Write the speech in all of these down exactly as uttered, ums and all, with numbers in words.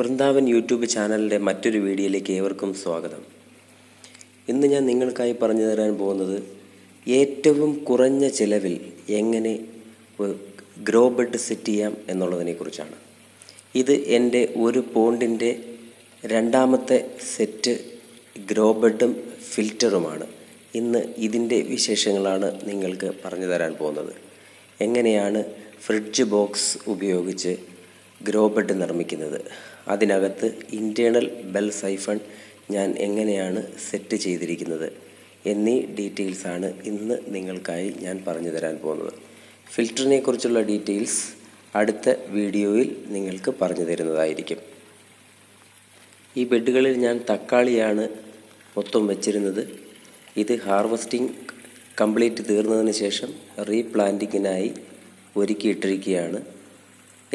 Vrindavan YouTube channel le mattoru video ilekku everkkum swagatham. ഇന്ന് ഞാൻ നിങ്ങൾക്കായി പറഞ്ഞു തരാൻ പോകുന്നത് ഏറ്റവും കുറഞ്ഞ ചിലവിൽ എങ്ങനെ ഗ്രോ ബെഡ് സെറ്റ് ചെയ്യാം എന്നുള്ളതിനെക്കുറിച്ചാണ്. ഇത് എൻ്റെ ഒരു പോണ്ടിൻ്റെ രണ്ടാമത്തെ സെറ്റ് ഗ്രോ ബെഡും ഫിൽറ്ററുമാണ്. ഇന്ന് ഇതിൻ്റെ വിശേഷങ്ങളാണ് നിങ്ങൾക്ക് പറഞ്ഞു തരാൻ പോകുന്നത്. എങ്ങനെയാണ് ഫ്രിഡ്ജ് ബോക്സ് ഉപയോഗിച്ച് ഗ്രോ ബെഡ് നിർമ്മിക്കുന്നത്, അതിനകത്ത് ഇൻ്റേണൽ ബെൽ സൈഫൺ ഞാൻ എങ്ങനെയാണ് സെറ്റ് ചെയ്തിരിക്കുന്നത് എന്നീ ഡീറ്റെയിൽസ് ആണ് ഇന്ന് നിങ്ങൾക്കായി ഞാൻ പറഞ്ഞു തരാൻ പോകുന്നത്. ഫിൽറ്ററിനെ കുറിച്ചുള്ള ഡീറ്റെയിൽസ് അടുത്ത വീഡിയോയിൽ നിങ്ങൾക്ക് പറഞ്ഞു തരുന്നതായിരിക്കും. ഈ ബെഡുകളിൽ ഞാൻ തക്കാളിയാണ് മൊത്തം വെച്ചിരുന്നത്. ഇത് ഹാർവെസ്റ്റിംഗ് കംപ്ലീറ്റ് തീർന്നതിന് ശേഷം റീപ്ലാന്റിങ്ങിനായി ഒരുക്കിയിട്ടിരിക്കുകയാണ്.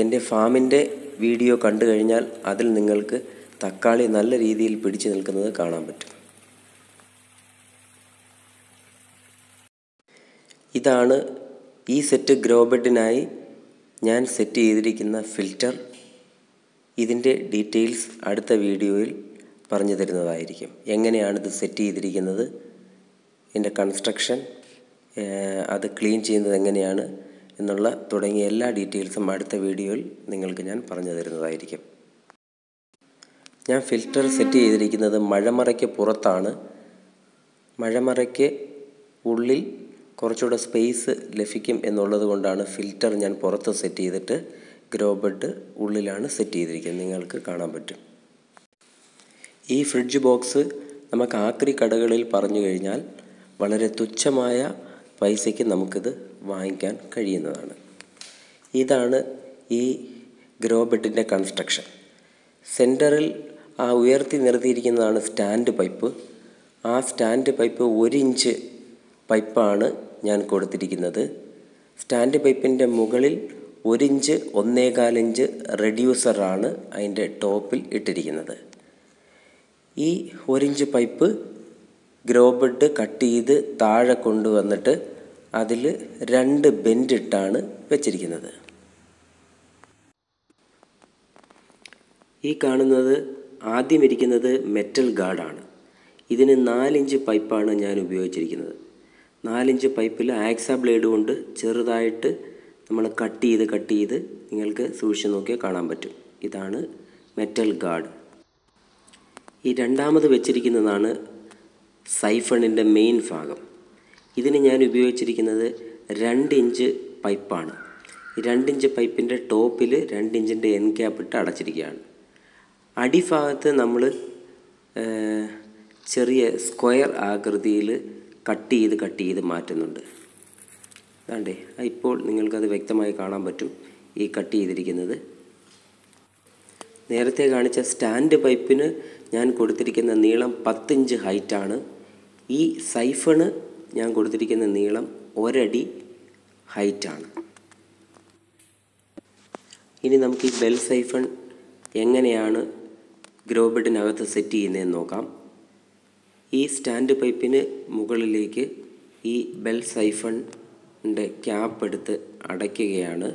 എൻ്റെ ഫാമിൻ്റെ വീഡിയോ കണ്ടു കഴിഞ്ഞാൽ അതിൽ നിങ്ങൾക്ക് തക്കാളി നല്ല രീതിയിൽ പിടിച്ചു നിൽക്കുന്നത് കാണാൻ പറ്റും. ഇതാണ് ഈ സെറ്റ് ഗ്രോ ബെഡിനായി ഞാൻ സെറ്റ് ചെയ്തിരിക്കുന്ന ഫിൽറ്റർ. ഇതിൻ്റെ ഡീറ്റെയിൽസ് അടുത്ത വീഡിയോയിൽ പറഞ്ഞു തരുന്നതായിരിക്കും. എങ്ങനെയാണിത് സെറ്റ് ചെയ്തിരിക്കുന്നത്, ഇതിൻ്റെ കൺസ്ട്രക്ഷൻ, അത് ക്ലീൻ ചെയ്യുന്നത് എങ്ങനെയാണ് എന്നുള്ള തുടങ്ങിയ എല്ലാ ഡീറ്റെയിൽസും അടുത്ത വീഡിയോയിൽ നിങ്ങൾക്ക് ഞാൻ പറഞ്ഞു തരുന്നതായിരിക്കും. ഞാൻ ഫിൽറ്റർ സെറ്റ് ചെയ്തിരിക്കുന്നത് മഴമറയ്ക്ക് പുറത്താണ്. മഴമറയ്ക്ക് ഉള്ളിൽ കുറച്ചുകൂടെ സ്പേസ് ലഭിക്കും എന്നുള്ളത് കൊണ്ടാണ് ഫിൽറ്റർ ഞാൻ പുറത്ത് സെറ്റ് ചെയ്തിട്ട് ഗ്രോ ബെഡ് ഉള്ളിലാണ് സെറ്റ് ചെയ്തിരിക്കുന്നത്. നിങ്ങൾക്ക് കാണാൻ പറ്റും. ഈ ഫ്രിഡ്ജ് ബോക്സ് നമുക്ക് ആക്രി കടകളിൽ പറഞ്ഞു കഴിഞ്ഞാൽ വളരെ തുച്ഛമായ പൈസയ്ക്ക് നമുക്കിത് വാങ്ങിക്കാൻ കഴിയുന്നതാണ്. ഇതാണ് ഈ ഗ്രോ ബെഡിൻ്റെ കൺസ്ട്രക്ഷൻ. സെൻറ്ററിൽ ആ ഉയർത്തി നിർത്തിയിരിക്കുന്നതാണ് സ്റ്റാൻഡ് പൈപ്പ്. ആ സ്റ്റാൻഡ് പൈപ്പ് ഒരിഞ്ച് പൈപ്പാണ് ഞാൻ കൊടുത്തിരിക്കുന്നത്. സ്റ്റാൻഡ് പൈപ്പിൻ്റെ മുകളിൽ ഒരിഞ്ച് ഒന്നേകാലിഞ്ച് റെഡ്യൂസറാണ് അതിൻ്റെ ടോപ്പിൽ ഇട്ടിരിക്കുന്നത്. ഈ ഒരിഞ്ച് പൈപ്പ് ഗ്രോ ബെഡ് കട്ട് ചെയ്ത് താഴെ കൊണ്ടുവന്നിട്ട് അതിൽ രണ്ട് ബെൻഡിട്ടാണ് വെച്ചിരിക്കുന്നത്. ഈ കാണുന്നത് ആദ്യം ഇരിക്കുന്നത് മെറ്റൽ ഗാർഡാണ്. ഇതിന് നാലിഞ്ച് പൈപ്പാണ് ഞാൻ ഉപയോഗിച്ചിരിക്കുന്നത്. നാലിഞ്ച് പൈപ്പിൽ ആക്സ ബ്ലേഡ് കൊണ്ട് ചെറുതായിട്ട് നമ്മൾ കട്ട് ചെയ്ത് കട്ട് ചെയ്ത് നിങ്ങൾക്ക് സൂക്ഷിച്ച് നോക്കിയാൽ കാണാൻ പറ്റും. ഇതാണ് മെറ്റൽ ഗാർഡ്. ഈ രണ്ടാമത് വെച്ചിരിക്കുന്നതാണ് സൈഫണിൻ്റെ മെയിൻ ഭാഗം. ഇതിന് ഞാൻ ഉപയോഗിച്ചിരിക്കുന്നത് രണ്ട് ഇഞ്ച് പൈപ്പാണ്. രണ്ടിഞ്ച് പൈപ്പിൻ്റെ ടോപ്പിൽ രണ്ടിഞ്ചിൻ്റെ എൻ ക്യാപ്പ് ഇട്ട് അടച്ചിരിക്കുകയാണ്. അടിഭാഗത്ത് നമ്മൾ ചെറിയ സ്ക്വയർ ആകൃതിയിൽ കട്ട് ചെയ്ത് കട്ട് ചെയ്ത് മാറ്റുന്നുണ്ട്. അതാണ്ടേ ഇപ്പോൾ നിങ്ങൾക്കത് വ്യക്തമായി കാണാൻ പറ്റും. ഈ കട്ട് ചെയ്തിരിക്കുന്നത് നേരത്തെ കാണിച്ച സ്റ്റാൻഡ് പൈപ്പിന് ഞാൻ കൊടുത്തിരിക്കുന്ന നീളം പത്തിഞ്ച് ഹൈറ്റാണ്. ഈ സൈഫണ് ഞാൻ കൊടുത്തിരിക്കുന്ന നീളം ഒരടി ഹൈറ്റാണ്. ഇനി നമുക്ക് ഈ ബെൽ സൈഫൺ എങ്ങനെയാണ് ഗ്രോ ബെഡിനകത്ത് സെറ്റ് ചെയ്യുന്നതെന്ന് നോക്കാം. ഈ സ്റ്റാൻഡ് പൈപ്പിന് മുകളിലേക്ക് ഈ ബെൽ സൈഫണിൻ്റെ ക്യാപ്പ് എടുത്ത് അടയ്ക്കുകയാണ്.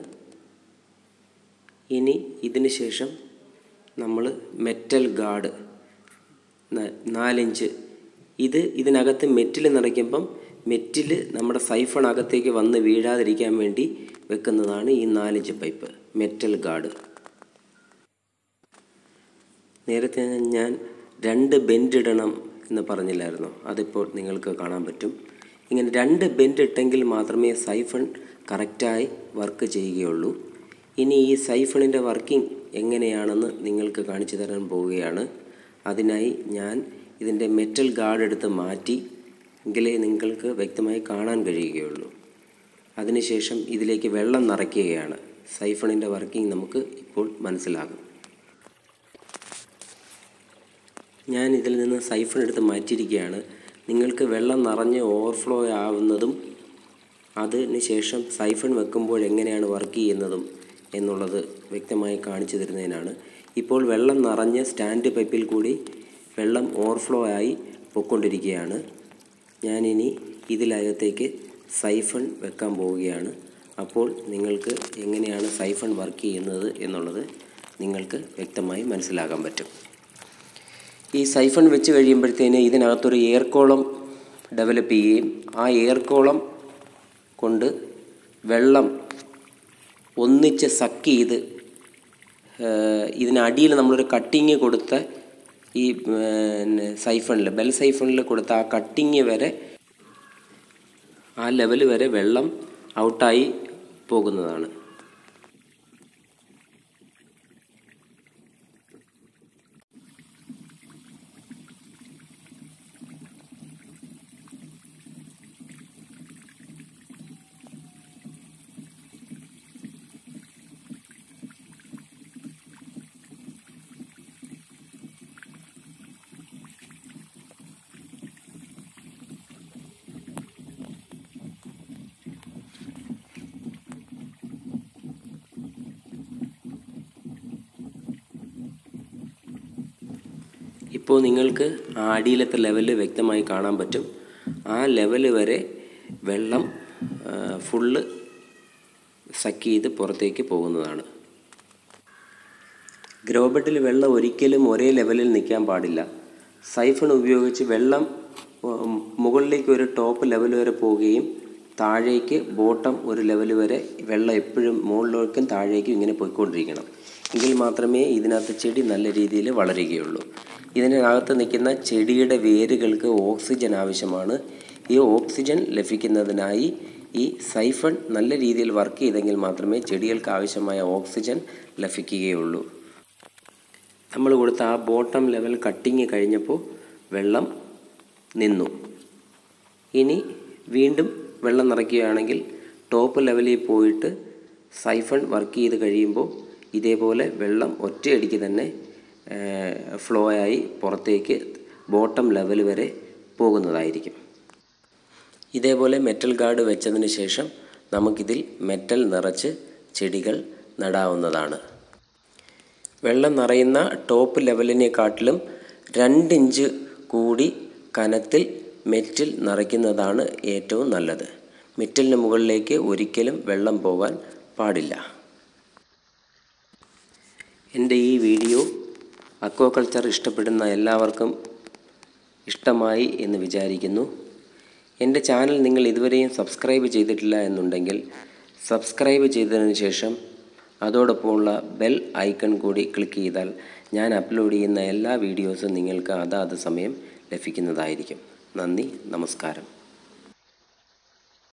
ഇനി ഇതിന് ശേഷം നമ്മൾ മെറ്റൽ ഗാർഡ് നാലിഞ്ച് ഇത് ഇതിനകത്ത് മെറ്റിൽ നിറയ്ക്കുമ്പം മെറ്റിൽ നമ്മുടെ സൈഫണകത്തേക്ക് വന്ന് വീഴാതിരിക്കാൻ വേണ്ടി വെക്കുന്നതാണ് ഈ നാലിഞ്ച് പൈപ്പ് മെറ്റൽ ഗാർഡ്. നേരത്തെ ഞാൻ രണ്ട് ബെൻഡ് ഇടണം എന്ന് പറഞ്ഞില്ലായിരുന്നു, അതിപ്പോൾ നിങ്ങൾക്ക് കാണാൻ പറ്റും. ഇങ്ങനെ രണ്ട് ബെൻഡ് ഇട്ടെങ്കിൽ മാത്രമേ സൈഫൺ കറക്റ്റായി വർക്ക് ചെയ്യുകയുള്ളൂ. ഇനി ഈ സൈഫണിൻ്റെ വർക്കിംഗ് എങ്ങനെയാണെന്ന് നിങ്ങൾക്ക് കാണിച്ചു തരാൻ പോവുകയാണ്. അതിനായി ഞാൻ ഇതിൻ്റെ മെറ്റൽ ഗാർഡ് എടുത്ത് മാറ്റി എങ്കിലേ നിങ്ങൾക്ക് വ്യക്തമായി കാണാൻ കഴിയുകയുള്ളൂ. അതിനുശേഷം ഇതിലേക്ക് വെള്ളം നിറയ്ക്കുകയാണ്. സൈഫണിൻ്റെ വർക്കിംഗ് നമുക്ക് ഇപ്പോൾ മനസ്സിലാകും. ഞാൻ ഇതിൽ നിന്ന് സൈഫൺ എടുത്ത് മാറ്റിയിരിക്കുകയാണ്. നിങ്ങൾക്ക് വെള്ളം നിറഞ്ഞ് ഓവർഫ്ലോ ആവുന്നതും അതിന് ശേഷം സൈഫൺ വെക്കുമ്പോൾ എങ്ങനെയാണ് വർക്ക് ചെയ്യുന്നതും എന്നുള്ളത് വ്യക്തമായി കാണിച്ചു തരുന്നതിനാണ്. ഇപ്പോൾ വെള്ളം നിറഞ്ഞ് സ്റ്റാൻഡ് പൈപ്പിൽ കൂടി വെള്ളം ഓവർഫ്ലോ ആയി പൊയ്ക്കൊണ്ടിരിക്കുകയാണ്. ഞാനിനി ഇതിലകത്തേക്ക് സൈഫൺ വെക്കാൻ പോവുകയാണ്. അപ്പോൾ നിങ്ങൾക്ക് എങ്ങനെയാണ് സൈഫൺ വർക്ക് ചെയ്യുന്നത് എന്നുള്ളത് നിങ്ങൾക്ക് വ്യക്തമായി മനസ്സിലാക്കാൻ പറ്റും. ഈ സൈഫൺ വെച്ച് കഴിയുമ്പോഴത്തേന് ഇതിനകത്തൊരു എയർകോളം ഡെവലപ്പ് ചെയ്യുകയും ആ എയർകോളം കൊണ്ട് വെള്ളം ഒന്നിച്ച് സക്ക് ചെയ്ത് ഇതിനടിയിൽ നമ്മളൊരു കട്ടിങ് കൊടുത്ത ഈ സൈഫണിൽ ബെൽ സൈഫണിൽ കൊടുത്ത ആ കട്ടിങ് വരെ ആ ലെവൽ വരെ വെള്ളം ഔട്ടായി പോകുന്നതാണ്. ഇപ്പോൾ നിങ്ങൾക്ക് ആ അടിയിലത്തെ ലെവല് വ്യക്തമായി കാണാൻ പറ്റും. ആ ലെവല് വരെ വെള്ളം ഫുള്ള് സക്ക് ചെയ്ത് പുറത്തേക്ക് പോകുന്നതാണ്. ഗ്രോബെഡിൽ വെള്ളം ഒരിക്കലും ഒരേ ലെവലിൽ നിൽക്കാൻ പാടില്ല. സൈഫൺ ഉപയോഗിച്ച് വെള്ളം മുകളിലേക്ക് ഒരു ടോപ്പ് ലെവൽ വരെ പോവുകയും താഴേക്ക് ബോട്ടം ഒരു ലെവൽ വരെ വെള്ളം എപ്പോഴും മുകളിലേക്കും താഴേക്കും ഇങ്ങനെ പോയിക്കൊണ്ടിരിക്കണം. എങ്കിൽ മാത്രമേ ഇതിനകത്ത് ചെടി നല്ല രീതിയിൽ വളരുകയുള്ളൂ. ഇതിനകത്ത് നിൽക്കുന്ന ചെടിയുടെ വേരുകൾക്ക് ഓക്സിജൻ ആവശ്യമാണ്. ഈ ഓക്സിജൻ ലഭിക്കുന്നതിനായി ഈ സൈഫൺ നല്ല രീതിയിൽ വർക്ക് ചെയ്തെങ്കിൽ മാത്രമേ ചെടികൾക്ക് ആവശ്യമായ ഓക്സിജൻ ലഭിക്കുകയുള്ളൂ. നമ്മൾ കൊടുത്ത ആ ബോട്ടം ലെവൽ കട്ടിങ് കഴിഞ്ഞപ്പോൾ വെള്ളം നിന്നു. ഇനി വീണ്ടും വെള്ളം നിറയ്ക്കുകയാണെങ്കിൽ ടോപ്പ് ലെവലിൽ പോയിട്ട് സൈഫൺ വർക്ക് ചെയ്ത് കഴിയുമ്പോൾ ഇതേപോലെ വെള്ളം ഒറ്റയടിക്ക് തന്നെ ഫ്ലോ ആയി പുറത്തേക്ക് ബോട്ടം ലെവൽ വരെ പോകുന്നതായിരിക്കും. ഇതേപോലെ മെറ്റൽ ഗാർഡ് വെച്ചതിന് ശേഷം നമുക്കിതിൽ മെറ്റൽ നിറച്ച് ചെടികൾ നടാവുന്നതാണ്. വെള്ളം നിറയുന്ന ടോപ്പ് ലെവലിനെക്കാട്ടിലും രണ്ടിഞ്ച് കൂടി കനത്തിൽ മെറ്റൽ നിറയ്ക്കുന്നതാണ് ഏറ്റവും നല്ലത്. മെറ്റലിന് മുകളിലേക്ക് ഒരിക്കലും വെള്ളം പോകാൻ പാടില്ല. എൻ്റെ ഈ വീഡിയോ അക്വാകൾച്ചർ ഇഷ്ടപ്പെടുന്ന എല്ലാവർക്കും ഇഷ്ടമായി എന്ന് വിചാരിക്കുന്നു. എൻ്റെ ചാനൽ നിങ്ങൾ ഇതുവരെയും സബ്സ്ക്രൈബ് ചെയ്തിട്ടില്ല എന്നുണ്ടെങ്കിൽ സബ്സ്ക്രൈബ് ചെയ്തതിന് ശേഷം അതോടൊപ്പമുള്ള ബെൽ ഐക്കൺ കൂടി ക്ലിക്ക് ചെയ്താൽ ഞാൻ അപ്ലോഡ് ചെയ്യുന്ന എല്ലാ വീഡിയോസും നിങ്ങൾക്ക് അതാത് സമയം ലഭിക്കുന്നതായിരിക്കും. നന്ദി, നമസ്കാരം.